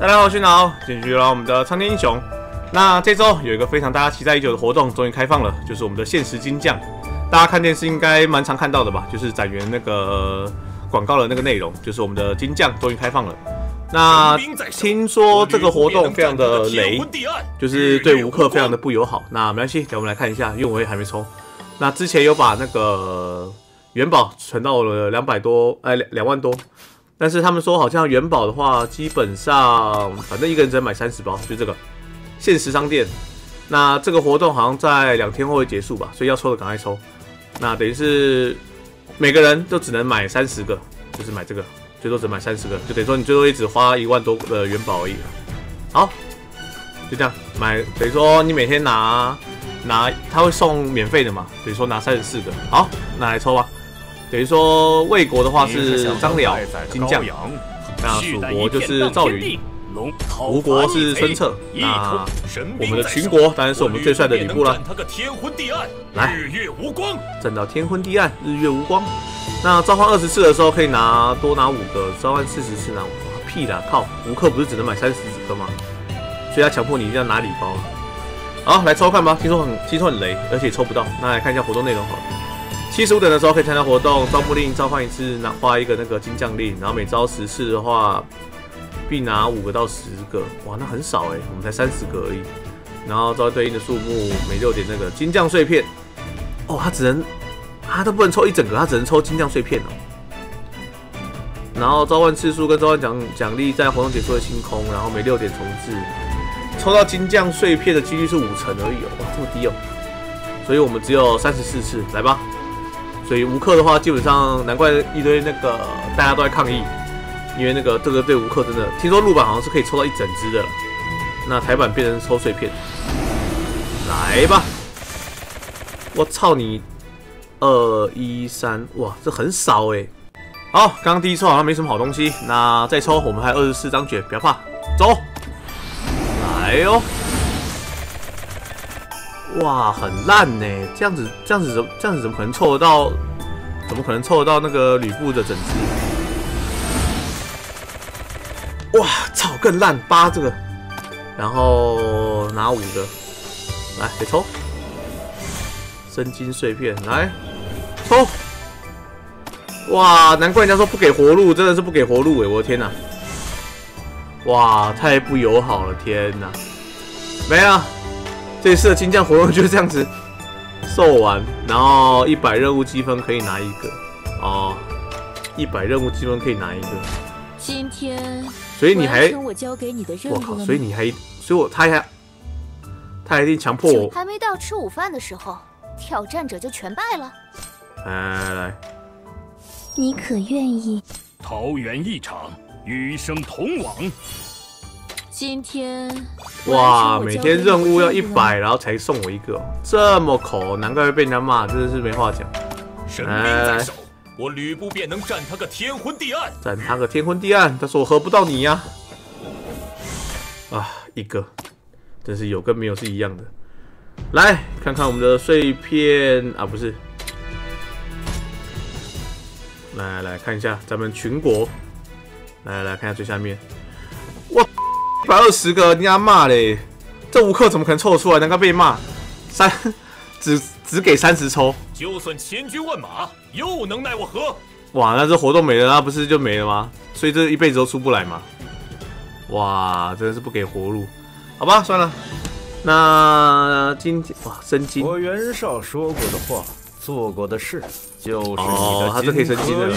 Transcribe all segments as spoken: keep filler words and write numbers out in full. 大家好，我是脑，继续来我们的苍天英雄。那这周有一个非常大家期待已久的活动终于开放了，就是我们的限时金匠。大家看电视应该蛮常看到的吧？就是展元那个广告的那个内容，就是我们的金匠终于开放了。那听说这个活动非常的雷，就是对吴克非常的不友好。那没关系，等我们来看一下，因为我也还没抽。那之前有把那个元宝存到了两百多，哎，两万多。 但是他们说，好像元宝的话，基本上反正一个人只能买三十包，就这个限时商店。那这个活动好像在两天后会结束吧，所以要抽的赶快抽。那等于是每个人都只能买三十个，就是买这个，最多只能买三十个，就等于说你最多也只花一万多的元宝而已。好，就这样买，等于说你每天拿拿，他会送免费的嘛，等于说拿三十四个。好，那来抽吧。 等于说魏国的话是张辽、金将，那蜀国就是赵云，吴国是孙策，那我们的群国当然是我们最帅的吕布了。来，站到天昏地暗，日月无光。那召唤二十次的时候可以拿多拿五个，召唤四十次拿五个，屁啦靠！吴克不是只能买三十几个吗？所以他强迫你一定要拿礼包。好，来抽看吧，听说很听说很雷，而且抽不到。那来看一下活动内容好了。 七十五等的时候可以参加活动，招募令召唤一次，拿花一个那个金将令，然后每招十次的话，必拿五个到十个，哇，那很少哎，我们才三十个而已。然后召唤对应的数目，每六点那个金将碎片，哦，他只能，他都不能抽一整个，他只能抽金将碎片哦。然后召唤次数跟召唤奖奖励在活动结束的星空，然后每六点重置，抽到金将碎片的几率是五成而已哦，哇，这么低哦，所以我们只有三十四次，来吧。 所以吴克的话，基本上难怪一堆那个大家都在抗议，因为那个这个对吴克真的，听说陆版好像是可以抽到一整只的，那台版变成抽碎片，来吧！我操你，二一三，哇，这很少哎。好，刚刚第一抽好像没什么好东西，那再抽我们还有二十四张卷，不要怕，走，来哦。 哇，很烂呢！这样子，这样子怎，这样子怎么可能凑得到？怎么可能凑得到那个吕布的整只？哇，操，更烂！八这个，然后拿五个，来，得抽，生金碎片，来抽！哇，难怪人家说不给活路，真的是不给活路哎！我的天哪！哇，太不友好了，天哪！没了。 这次的金匠活动就是这样子，售完，然后一百任务积分可以拿一个，哦， 一百任务积分可以拿一个。今天，所以你还，我交给你的任务，我靠，所以你还，所以我他还，他还一定强迫我。还没到吃午饭的时候，挑战者就全败了。来来来，你可愿意？桃园一场，余生同往。 今天哇，每天任务要一百，然后才送我一个，这么抠，难怪会被人家骂，真的是没话讲。神兵在手，我吕布便能占他个天昏地暗，占他个天昏地暗。但是我合不到你呀、啊！啊，一个，真是有跟没有是一样的。来看看我们的碎片啊，不是，来来看一下咱们群国，来来看一下最下面，哇！ 一百二十个，人家骂嘞，这吴克怎么可能凑出来？难怪被骂。三，只只给三十抽，就算千军万马，又能奈我何？哇，那这活动没了，那不是就没了吗？所以这一辈子都出不来嘛。哇，真的是不给活路。好吧，算了。那今天哇，生金。我袁绍说过的话，做过的事，就是你的哦，他这可以生金的了。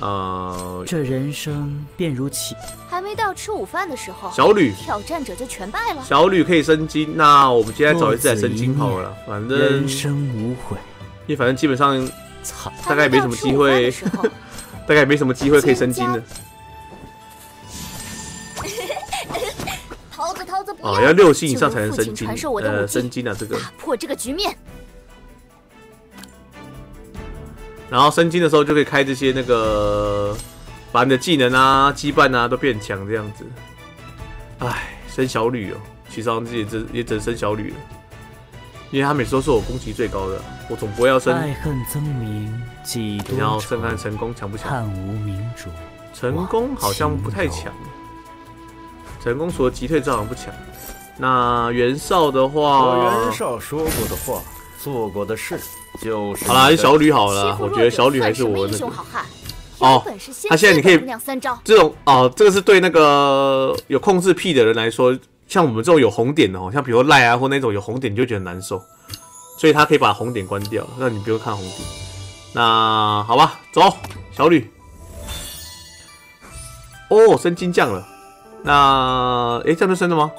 呃，这人生便如棋。 还没到吃午饭的时候，小吕挑战者就全败了。小吕可以升金，那我们今天找一次来升金好了。反正人生无悔，因为反正基本上大概也没什么机会，大概也没什么机会可以升金的。桃子，桃子不要！哦，要六星以上才能升金。呃，升金啊，这个打破这个局面。然后升金的时候就可以开这些那个。 把你的技能啊、羁绊啊都变强，这样子。唉，生小吕哦，其实自己也只也只生小吕了，因为他每次都是我攻击最高的，我总不会要生。爱恨争鸣，几多愁。你要看看成功强不强？叹无明主。成功好像不太强。陈公所击退赵昂不强。那袁绍的话，袁绍说过的话，做过的事，就是好啦，小吕好了，我觉得小吕还是我那个。哦，他、啊、现在你可以这种哦，这个是对那个有控制癖的人来说，像我们这种有红点的哦，像比如赖啊或那种有红点，你就觉得难受，所以他可以把红点关掉，让你不用看红点。那好吧，走，小吕。哦，升金将了。那哎、欸，这样就升了吗？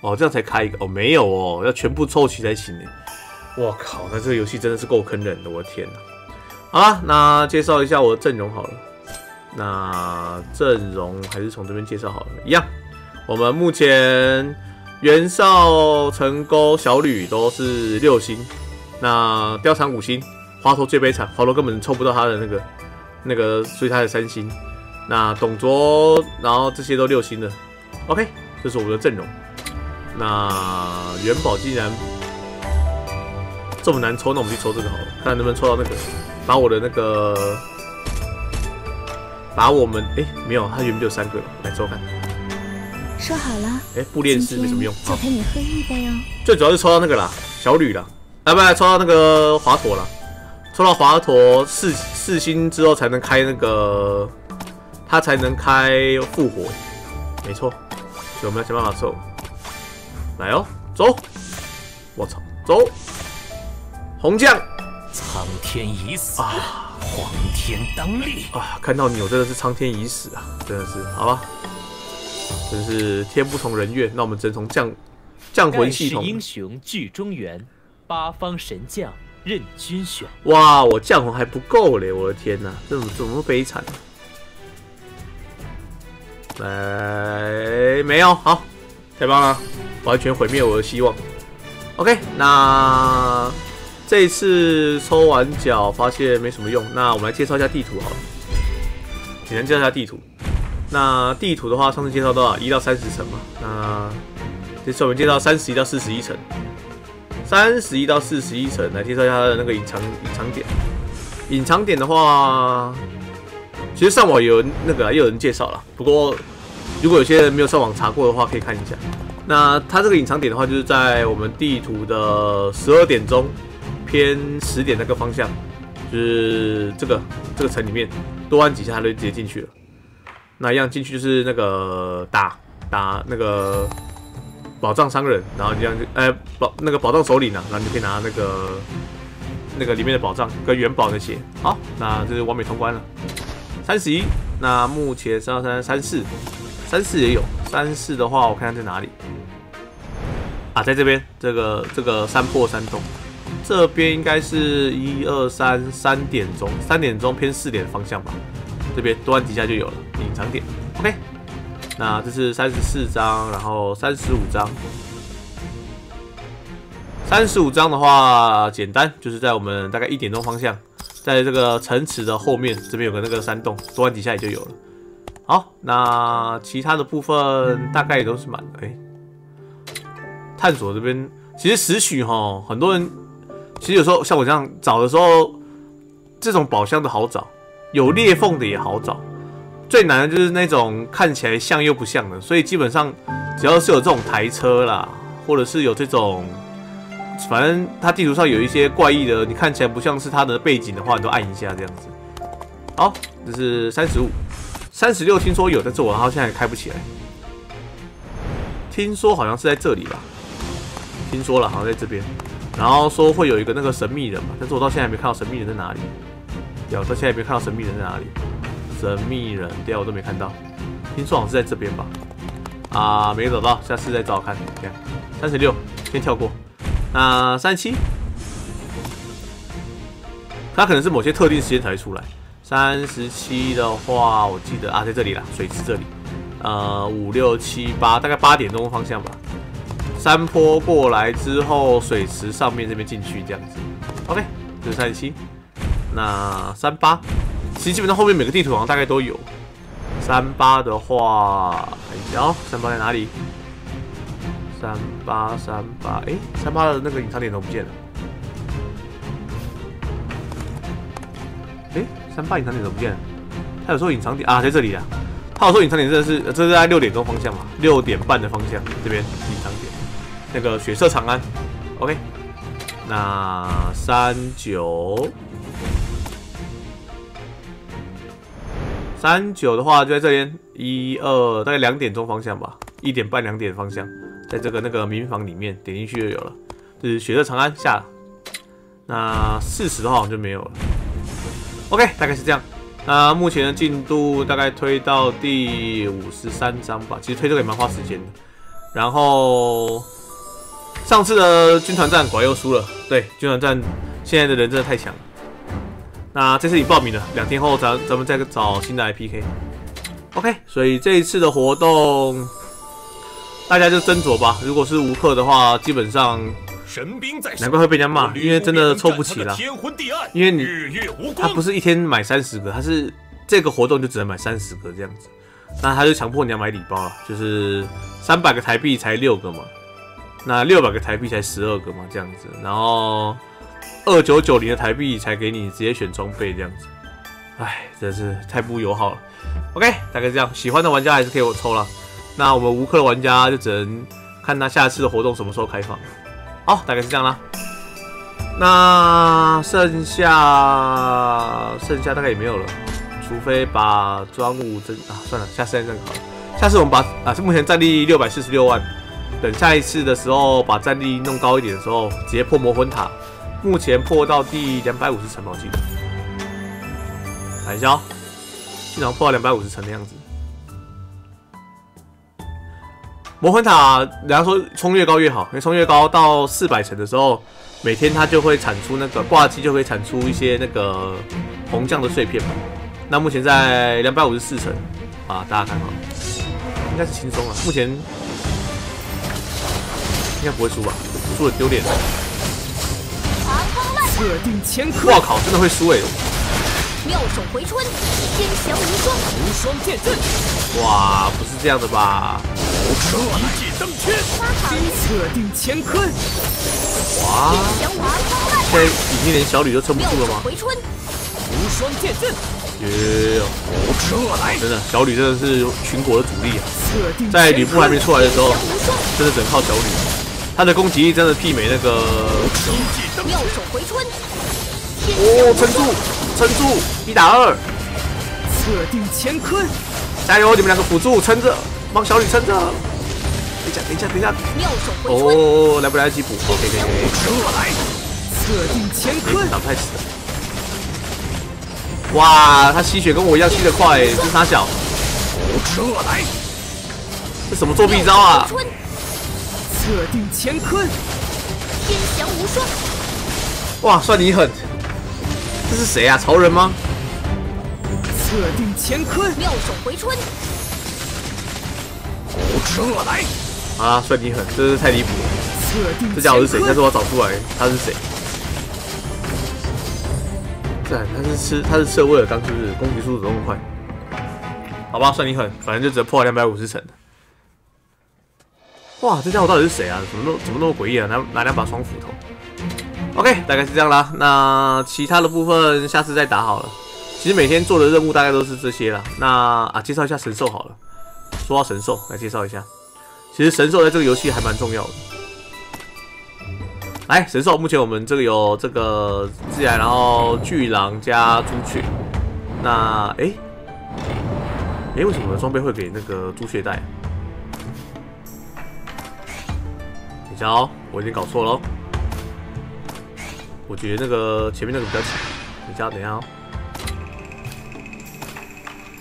哦，这样才开一个哦，没有哦，要全部凑齐才行呢。我靠，那这个游戏真的是够坑人的，我的天哪！好啦，那介绍一下我的阵容好了。那阵容还是从这边介绍好了，一样。我们目前袁绍、陈沟、小吕都是六星，那貂蝉五星，华佗最悲惨，华佗根本抽不到他的那个那个，所以他的三星。那董卓，然后这些都六星的。OK， 这是我们的阵容。那元宝竟然这么难抽，那我们去抽这个好了，看能不能抽到那个。把我的那个，把我们哎、欸、没有，他原本就有三个了，来抽看。说好了，哎、欸，不练是没什么用，就陪你喝一杯哦。最主要是抽到那个啦，小吕啦，啊不，抽到那个华佗啦，抽到华佗四四星之后才能开那个，他才能开复活，没错，所以我们要想办法抽。来哦，走，我操，走，红将。苍天已死，啊、皇天当立啊！看到你，我真的是苍天已死啊！真的是，好吧，真是天不从人愿。那我们只能从降降魂系统。盖世英雄聚中原，八方神将任君选。哇，我降魂还不够嘞！我的天哪，这怎么悲惨、啊？来，没有，好，太棒了，完全毁灭我的希望。OK， 那。这一次抽完脚发现没什么用，那我们来介绍一下地图好了。简单介绍一下地图。那地图的话，上次介绍到一到三十层嘛，那这次我们介绍三十一到四十一层。三十一到四十一层来介绍一下它的那个隐藏隐藏点。隐藏点的话，其实上网有那个也有人介绍了，不过如果有些人没有上网查过的话，可以看一下。那它这个隐藏点的话，就是在我们地图的十二点钟。偏十点那个方向，就是这个这个城里面多按几下，它就直接进去了。那一样进去就是那个打打那个宝藏商人，然后你这样就哎宝那个宝藏首领啊，然后你就可以拿那个那个里面的宝藏跟元宝那些。好，那这是完美通关了。三十一，那目前三二三三四三四也有三四的话，我看看在哪里啊，在这边这个这个山坡山洞。这边应该是一二三三点钟，三点钟偏四点的方向吧。这边多按几下就有了隐藏点。OK， 那这是三十四张，然后三十五张。三十五张的话，简单，就是在我们大概一点钟方向，在这个城池的后面，这边有个那个山洞，多按几下也就有了。好，那其他的部分大概也都是满的。哎、欸，探索这边其实时许哈，很多人。其实有时候像我这样找的时候，这种宝箱的好找，有裂缝的也好找，最难的就是那种看起来像又不像的。所以基本上只要是有这种台车啦，或者是有这种，反正它地图上有一些怪异的，你看起来不像是它的背景的话，你都按一下这样子。好，这是三十五、三十六，听说有，但是我好像现在也开不起来。听说好像是在这里吧？听说了，好像在这边。然后说会有一个那个神秘人嘛，但是我到现在还没看到神秘人在哪里。对，我到现在也没看到神秘人在哪里。神秘人，对啊，我都没看到。听说好像是在这边吧？啊，没找到，下次再找看。这样，三十六，先跳过。那三十七，它可能是某些特定时间才会出来。三十七的话，我记得啊，在这里啦，水池这里。呃，五六七八，大概八点钟的方向吧。山坡过来之后，水池上面这边进去这样子。OK， 这是三十七，那三八，其实基本上后面每个地图好像大概都有。三八的话，看一下哦，三八在哪里？三八三八，哎，三八的那个隐藏点都不见了。哎，三八隐藏点都不见了。它有时候隐藏点啊，在这里啊。他有说隐藏点真的是，这是在六点钟方向嘛，六点半的方向这边隐藏点，那个血色长安 ，OK， 那三九三九的话就在这边，一二大概两点钟方向吧，一点半两点方向，在这个那个民房里面点进去就有了，就是血色长安下了，那四十的话我就没有了 ，OK， 大概是这样。 那目前的进度大概推到第五十三章吧，其实推这个也蛮花时间的。然后上次的军团战果然又输了，对，军团战现在的人真的太强了。那这次已报名了，两天后咱咱们再找新的来 P K。OK， 所以这一次的活动大家就斟酌吧。如果是无氪的话，基本上。 神兵在手，难怪会被人家骂，因为真的凑不齐啦。因为你他不是一天买三十个，他是这个活动就只能买三十个这样子，那他就强迫你要买礼包了，就是三百个台币才六个嘛，那六百个台币才十二个嘛这样子，然后二九九零的台币才给你直接选装备这样子，哎，真是太不友好了。OK， 大概这样，喜欢的玩家还是可以我抽啦。那我们无氪的玩家就只能看他下次的活动什么时候开放。 好，大概是这样啦。那剩下剩下大概也没有了，除非把专武增啊，算了，下次再弄好了。下次我们把啊，目前战力六百四十六万，等下一次的时候把战力弄高一点的时候，直接破魔魂塔。目前破到第两百五十层吧，我记得。看一下哦，经常破到两百五十层的样子。 魔魂塔，人家说冲越高越好，因为冲越高到四百层的时候，每天它就会产出那个挂机，就会产出一些那个红酱的碎片嘛。那目前在两百五十四层啊，大家看好，应该是轻松了。目前应该不会输吧？输了丢脸。测定乾坤。哇靠，真的会输哎、欸！ 妙手回春，天翔无双，无双剑阵。哇，不是这样的吧？我一剑登天，测定乾坤。哇！现在已经连小吕都撑不住了吗？回春，无双剑阵。耶！我来，真的，小吕真的是群国的主力啊！在吕布还没出来的时候，真的只能靠小吕，他的攻击力真的媲美那个。妙手回春，哦，撑住！ 撑住，一打二，测定乾坤，加油！你们两个辅助撑着，帮小李撑着。等一下，等一下，等一下。妙手回春。哦，来不来得及补 ？OK， 可以，可以。我来，测定乾坤。打不太死了。哇，他吸血跟我一样吸得快，这是他小。我来，这什么作弊招啊？测定乾坤，天翔无双。哇，算你狠。 这是谁啊？潮人吗？测定乾坤，妙手回春。我来啊！算你狠，真是太离谱了。测定这家伙是谁？但是我要找出来他是谁。对，他是吃他是吃威尔刚，是不是？攻击速度那么快？好吧，算你狠，反正就只能破了两百五十层。哇，这家伙到底是谁啊？怎么那怎么那么诡异啊？拿拿两把双斧头。 OK， 大概是这样啦。那其他的部分下次再打好了。其实每天做的任务大概都是这些啦。那啊，介绍一下神兽好了。说到神兽，来介绍一下。其实神兽在这个游戏还蛮重要的。来，神兽，目前我们这个有这个自然，然后巨狼加朱雀。那哎，哎、欸，为什么装备会给那个朱雀带、啊？等一下哦，我已经搞错了哦。 我觉得那个前面那个比较强，等一下，等一下哦。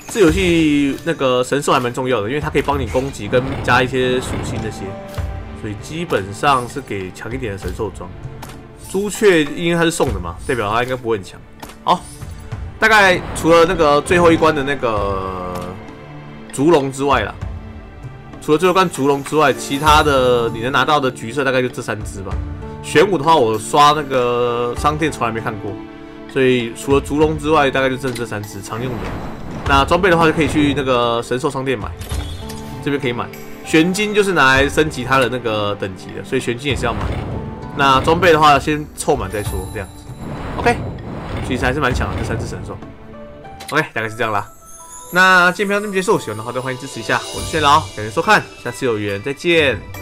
这游戏那个神兽还蛮重要的，因为它可以帮你攻击跟加一些属性那些，所以基本上是给强一点的神兽装。朱雀因为它是送的嘛，代表它应该不会很强。好，大概除了那个最后一关的那个烛龙之外啦，除了最后一关烛龙之外，其他的你能拿到的橘色大概就这三只吧。 玄武的话，我刷那个商店从来没看过，所以除了烛龙之外，大概就剩这三只常用的。那装备的话，就可以去那个神兽商店买，这边可以买。玄金就是拿来升级它的那个等级的，所以玄金也是要买。那装备的话，先凑满再说，这样子。OK， 其实还是蛮强的，这三只神兽。OK， 大概是这样啦。那今天就这么结束，喜欢的话都欢迎支持一下。我是炫老，感谢收看，下次有缘再见。